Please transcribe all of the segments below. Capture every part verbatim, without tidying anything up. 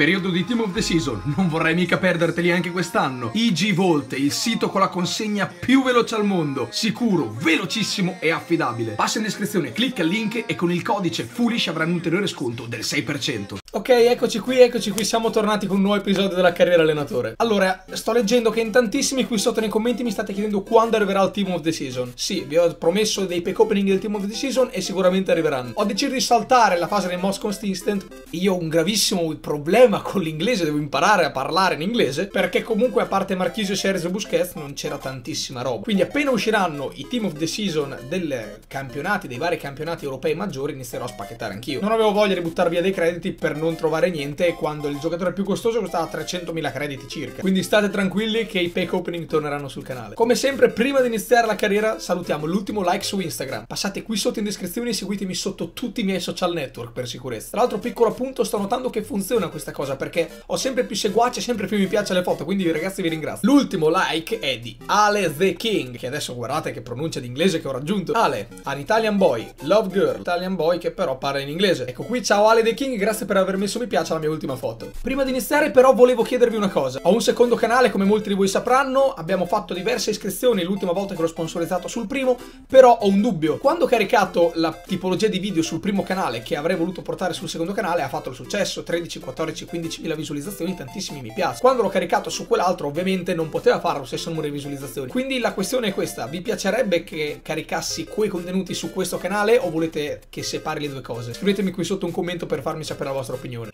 Periodo di Team of the Season, non vorrei mica perderteli anche quest'anno. I G Vault, il sito con la consegna più veloce al mondo, sicuro, velocissimo e affidabile. Passa in descrizione, clicca al link e con il codice FOOLISH avrai un ulteriore sconto del sei per cento. Ok, eccoci qui, eccoci qui, siamo tornati con un nuovo episodio della carriera allenatore. Allora, sto leggendo che in tantissimi qui sotto nei commenti mi state chiedendo quando arriverà il Team of the Season. Sì, vi ho promesso dei pack opening del Team of the Season e sicuramente arriveranno. Ho deciso di saltare la fase del Most Consistent. Io ho un gravissimo problema con l'inglese, devo imparare a parlare in inglese, perché comunque a parte Marchisio e Sergio Busquets non c'era tantissima roba. Quindi appena usciranno i Team of the Season del campionati, dei vari campionati europei maggiori, inizierò a spacchettare anch'io. Non avevo voglia di buttare via dei crediti per non trovare niente, quando il giocatore più costoso costava trecentomila crediti circa. Quindi state tranquilli che i pack opening torneranno sul canale. Come sempre, prima di iniziare la carriera salutiamo l'ultimo like su Instagram. Passate qui sotto in descrizione e seguitemi sotto tutti i miei social network per sicurezza. Tra l'altro, piccolo appunto, sto notando che funziona questa cosa cosa perché ho sempre più seguaci e sempre più mi piace le foto, quindi ragazzi vi ringrazio. L'ultimo like è di Ale the King, che adesso guardate che pronuncia di inglese che ho raggiunto. Ale, an Italian boy, love girl, Italian boy che però parla in inglese. Ecco qui, ciao Ale the King, grazie per aver messo mi piace alla mia ultima foto. Prima di iniziare però volevo chiedervi una cosa. Ho un secondo canale, come molti di voi sapranno, abbiamo fatto diverse iscrizioni l'ultima volta che l'ho sponsorizzato sul primo, però ho un dubbio. Quando ho caricato la tipologia di video sul primo canale che avrei voluto portare sul secondo canale, ha fatto il successo, tredici, quattordici, quindicimila visualizzazioni, tantissimi mi piace. Quando l'ho caricato su quell'altro ovviamente non poteva fare lo stesso numero di visualizzazioni. Quindi la questione è questa: vi piacerebbe che caricassi quei contenuti su questo canale o volete che separi le due cose? Scrivetemi qui sotto un commento per farmi sapere la vostra opinione.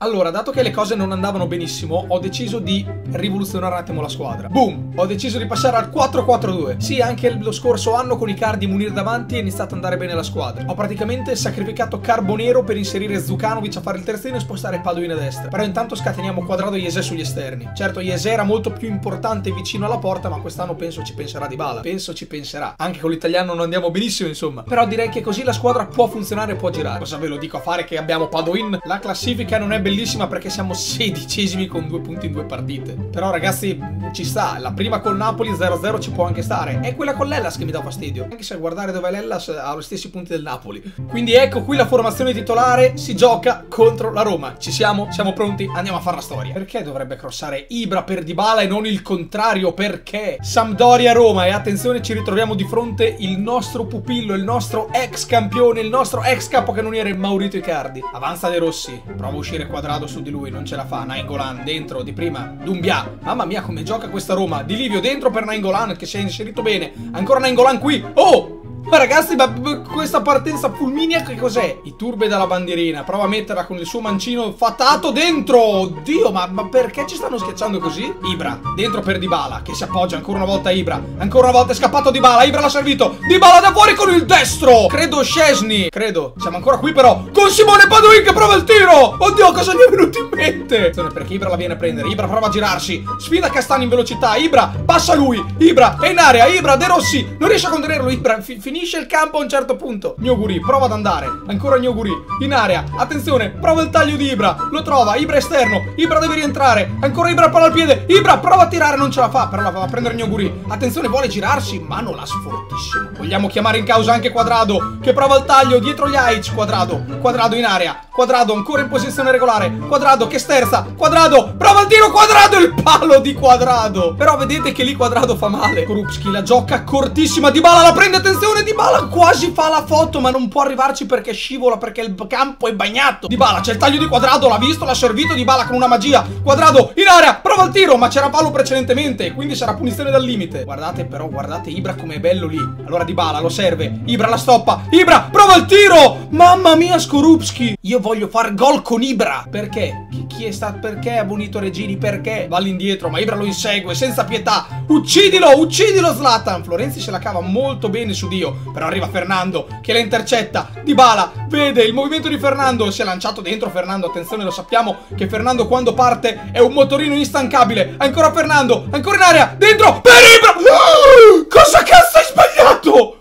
Allora, dato che le cose non andavano benissimo, ho deciso di rivoluzionare un attimo la squadra. Boom! Ho deciso di passare al quattro quattro due. Sì, anche lo scorso anno con Icardi e Munir davanti è iniziato ad andare bene la squadra. Ho praticamente sacrificato Carbonero per inserire Zucanovic a fare il terzino e spostare Padoin a destra. Però intanto scateniamo Cuadrado e Iese sugli esterni. Certo, Iese era molto più importante vicino alla porta, ma quest'anno penso ci penserà Dybala. Penso ci penserà. Anche con l'italiano non andiamo benissimo, insomma. Però direi che così la squadra può funzionare e può girare. Cosa ve lo dico a fare che abbiamo Padoin? La classifica non è bellissima perché siamo sedicesimi con due punti in due partite. Però ragazzi, ci sta. La prima col Napoli zero zero ci può anche stare. È quella con l'Ellas che mi dà fastidio, anche se a guardare dove l'Ellas ha gli stessi punti del Napoli. Quindi ecco qui la formazione titolare. Si gioca contro la Roma. Ci siamo? Siamo pronti? Andiamo a fare la storia. Perché dovrebbe crossare Ibra per Dybala e non il contrario? Perché? Sampdoria-Roma. E attenzione, ci ritroviamo di fronte il nostro pupillo, il nostro ex campione, il nostro ex capocannoniere Maurito Icardi. Avanza De Rossi, prova a uscire Cuadrado su di lui, non ce la fa. Nainggolan dentro di prima, Dumbia. Mamma mia come gioca questa Roma. Di Livio dentro per Nainggolan che si è inserito bene. Ancora Nainggolan qui. Oh! Ma ragazzi, ma questa partenza fulminea che cos'è? I turbe dalla bandierina. Prova a metterla con il suo mancino fatato dentro. Oddio, ma, ma perché ci stanno schiacciando così? Ibra, dentro per Dybala, che si appoggia ancora una volta a Ibra. Ancora una volta è scappato Dybala, Ibra l'ha servito. Dybala da fuori con il destro. Credo Szczęsny, credo. Siamo ancora qui però, con Simone Padoin che prova il tiro. Oddio, cosa gli è venuto in mente? Attenzione perché Ibra la viene a prendere. Ibra prova a girarsi. Sfida Castani in velocità. Ibra, passa lui. Ibra, è in area. Ibra, De Rossi, non riesce a contenerlo. Ibra, finisce. Finisce il campo a un certo punto. Nioguri prova ad andare. Ancora Nioguri in area. Attenzione, prova il taglio di Ibra. Lo trova. Ibra esterno. Ibra deve rientrare. Ancora Ibra, palla al piede. Ibra prova a tirare, non ce la fa. Però la va a prendere Nioguri. Attenzione, vuole girarsi. Manolas fortissimo. Vogliamo chiamare in causa anche Cuadrado, che prova il taglio dietro gli I G. Cuadrado. Cuadrado in area. Cuadrado ancora in posizione regolare. Cuadrado che sterza. Cuadrado prova il tiro. Cuadrado, il palo di Cuadrado. Però vedete che lì Cuadrado fa male. Krupski la gioca cortissima. Dybala la prende. Attenzione. Dybala quasi fa la foto, ma non può arrivarci perché scivola, perché il campo è bagnato. Dybala, c'è il taglio di Cuadrado, l'ha visto, l'ha servito Dybala con una magia. Cuadrado in area, prova il tiro, ma c'era palo precedentemente, quindi sarà punizione dal limite. Guardate però, guardate Ibra com'è bello lì. Allora Dybala lo serve, Ibra la stoppa, Ibra prova il tiro. Mamma mia Skorupski, io voglio far gol con Ibra. Perché? Chi è stato? Perché ha bonito Regini? Perché? Va all'indietro, ma Ibra lo insegue senza pietà. Uccidilo, uccidilo Zlatan. Florenzi se la cava molto bene su Dio. Però arriva Fernando che la intercetta. Dybala vede il movimento di Fernando, si è lanciato dentro Fernando. Attenzione, lo sappiamo che Fernando quando parte è un motorino instancabile. Ancora Fernando, ancora in area, dentro per Ibra. Uh, cosa cazzo hai sbagliato?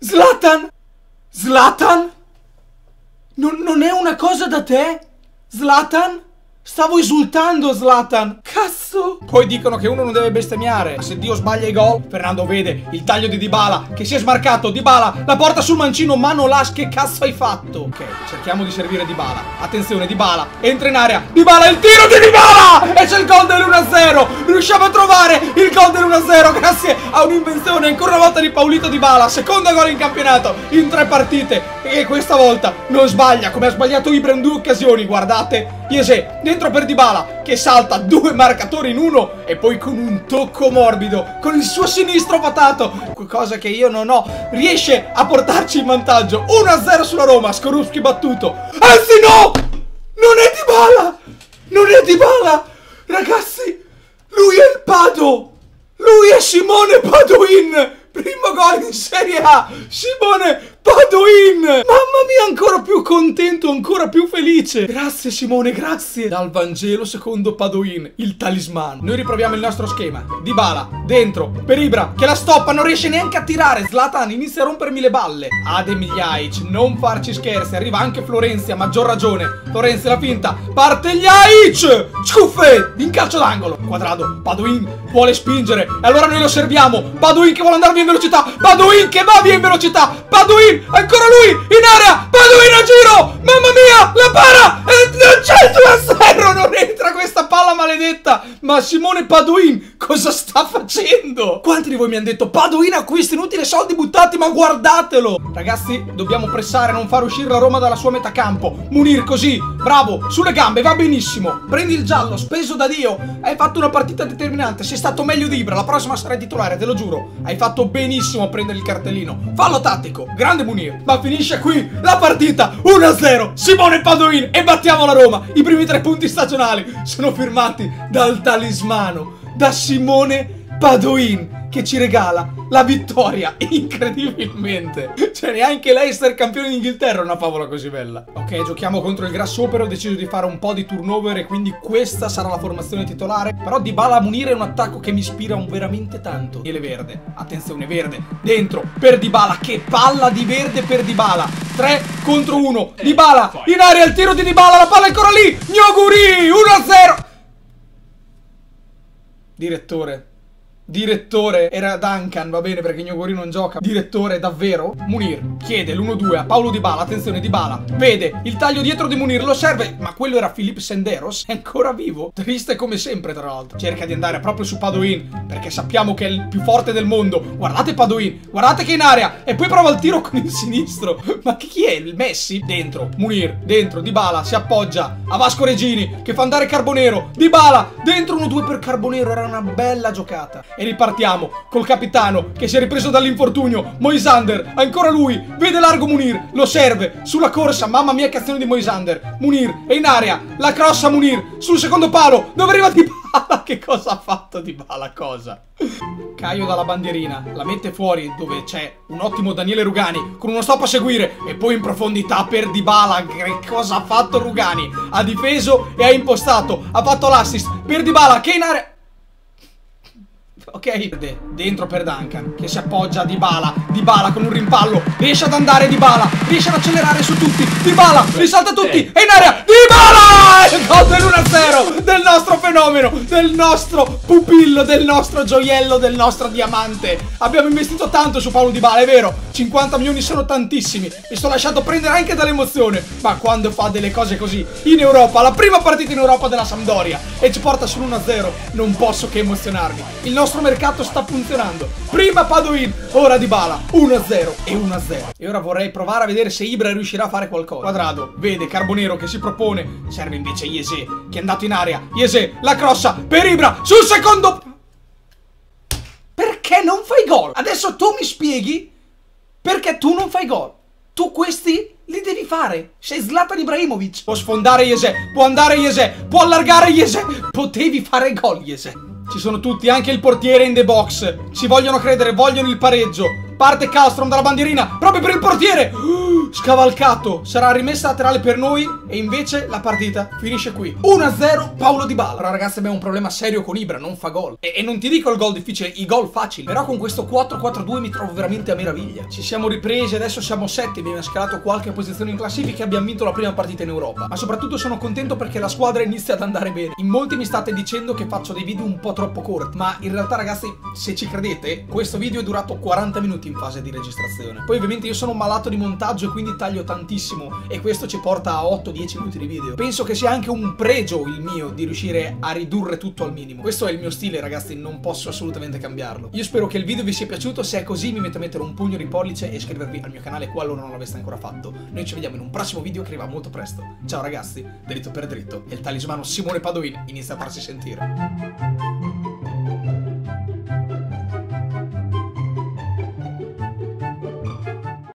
Zlatan? Zlatan? Non, non è una cosa da te? Zlatan? Stavo esultando, Zlatan. Cazzo. Poi dicono che uno non deve bestemmiare, ma se Dio sbaglia i gol. Fernando vede il taglio di Dybala che si è smarcato. Dybala la porta sul mancino. Manolas, che cazzo hai fatto? Ok, cerchiamo di servire Dybala. Attenzione, Dybala entra in area. Dybala, il tiro di Dybala, e c'è il gol dell'uno a zero. Riusciamo a trovare il gol dell'uno a zero grazie a un'invenzione ancora una volta di Paolito Dybala. Secondo gol in campionato in tre partite, e questa volta non sbaglia come ha sbagliato Ibra in due occasioni. Guardate, Iese dentro per Dybala che salta due marcatori in uno e poi con un tocco morbido con il suo sinistro patato, cosa che io non ho, riesce a portarci in vantaggio. uno a zero sulla Roma. Skorupski battuto, anzi no, non è Dybala, non è Dybala, ragazzi, lui è il Pado, lui è Simone Padoin. Primo gol in Serie A, Simone Padoin. Mamma mia, ancora più contento, ancora più felice. Grazie Simone, grazie. Dal Vangelo secondo Padoin, il talismano. Noi riproviamo il nostro schema. Dybala, dentro, per Ibra, che la stoppa, non riesce neanche a tirare. Zlatan inizia a rompermi le balle. Ade Miljaic, non farci scherzi. Arriva anche Florenzi, a maggior ragione. Florenzi la finta, parte Ljaic. Scuffè, in calcio d'angolo. Cuadrado, Padoin vuole spingere, e allora noi lo serviamo. Padoin che vuole andare via in velocità, Padoin che va via in velocità, Padoin, ancora lui, in area, Padoin a giro, mamma mia, la para, e non c'è il due a zero, non entra questa palla maledetta, ma Simone Padoin cosa sta facendo? Quanti di voi mi hanno detto, Padoin acquisti, inutile soldi buttati, ma guardatelo! Ragazzi, dobbiamo pressare, non far uscire la Roma dalla sua metà campo. Munir così, bravo, sulle gambe, va benissimo, prendi il giallo, speso da Dio, hai fatto una partita determinante, sei stato meglio di Ibra, la prossima sarai titolare, te lo giuro, hai fatto benissimo a prendere il cartellino, fallo tattico, grande Munir. Ma finisce qui la partita, uno a zero Simone Padoin, e battiamo la Roma. I primi tre punti stagionali sono firmati dal talismano, da Simone Padoin, che ci regala la vittoria incredibilmente. Cioè, neanche l'Leicester campione d'Inghilterra è una favola così bella. Ok, giochiamo contro il Grasshopper, ho deciso di fare un po' di turnover e quindi questa sarà la formazione titolare. Però Dybala a Munir è un attacco che mi ispira un veramente tanto. E le verde, attenzione, verde dentro per Dybala, che palla di verde per Dybala, tre contro uno, Dybala in area, il tiro di Dybala, la palla è ancora lì, Nioguri, uno a zero. Direttore, Direttore, era Duncan, va bene, perché Nioguri non gioca. Direttore, davvero? Munir chiede l'uno due a Paolo Dybala. Attenzione, Dybala vede il taglio dietro di Munir, lo serve, ma quello era Filip Senderos, è ancora vivo, triste come sempre tra l'altro. Cerca di andare proprio su Padoin, perché sappiamo che è il più forte del mondo. Guardate Padoin, guardate che è in area, e poi prova il tiro con il sinistro. Ma chi è? Il Messi? Dentro, Munir, dentro, Dybala si appoggia a Vasco Regini, che fa andare Carbonero. Dybala dentro, uno due per Carbonero, era una bella giocata. E ripartiamo col capitano che si è ripreso dall'infortunio, Moisander, ancora lui, vede largo Munir, lo serve, sulla corsa, mamma mia che azione di Moisander. Munir è in area, la cross a Munir, sul secondo palo, dove arriva Dybala, che cosa ha fatto Dybala, cosa? Caio dalla bandierina, la mette fuori, dove c'è un ottimo Daniele Rugani con uno stop a seguire, e poi in profondità per Dybala. Che cosa ha fatto Rugani? Ha difeso e ha impostato, ha fatto l'assist per Dybala che è in area. Ok, dentro per Duncan, che si appoggia a Dybala. Dybala con un rimpallo riesce ad andare, Dybala riesce ad accelerare su tutti, Dybala li salta tutti, è in area, Dybala! Il gol dell'uno a zero del nostro fenomeno, del nostro pupillo, del nostro gioiello, del nostro diamante. Abbiamo investito tanto su Paolo Dybala, è vero, cinquanta milioni sono tantissimi, mi sto lasciando prendere anche dall'emozione, ma quando fa delle cose così in Europa, la prima partita in Europa della Sampdoria, e ci porta sull'uno a zero, non posso che emozionarmi. Il nostro mercato sta funzionando, prima Padoin, ora Dybala, uno a zero e uno a zero. E ora vorrei provare a vedere se Ibra riuscirà a fare qualcosa. Cuadrado vede Carbonero che si propone, serve invece Iese che è andato in area, Iese la crossa per Ibra sul secondo. Perché non fai gol? Adesso tu mi spieghi perché tu non fai gol. Tu questi li devi fare, sei Zlatan Ibrahimovic. Può sfondare Iese, può andare Iese, può allargare Iese, potevi fare gol Iese. Ci sono tutti, anche il portiere in the box. Ci vogliono credere, vogliono il pareggio. Parte Kallström dalla bandierina, proprio per il portiere. Uh, gol scavalcato, sarà rimessa laterale per noi e invece la partita finisce qui. uno a zero Paolo Dybala. Allora ragazzi, abbiamo un problema serio con Ibra, non fa gol. E, e non ti dico il gol difficile, i gol facili. Però con questo quattro quattro due mi trovo veramente a meraviglia. Ci siamo ripresi, adesso siamo settimi, abbiamo scalato qualche posizione in classifica e abbiamo vinto la prima partita in Europa. Ma soprattutto sono contento perché la squadra inizia ad andare bene. In molti mi state dicendo che faccio dei video un po' troppo corti, ma in realtà ragazzi, se ci credete, questo video è durato quaranta minuti in fase di registrazione. Poi ovviamente io sono malato di montaggio e quindi taglio tantissimo e questo ci porta a otto dieci minuti di video. Penso che sia anche un pregio il mio di riuscire a ridurre tutto al minimo. Questo è il mio stile ragazzi, non posso assolutamente cambiarlo. Io spero che il video vi sia piaciuto, se è così mi metto a mettere un pugno di pollice e iscrivervi al mio canale qualora non l'aveste ancora fatto. Noi ci vediamo in un prossimo video che arriva molto presto. Ciao ragazzi, dritto per dritto e il talismano Simone Padoin inizia a farsi sentire.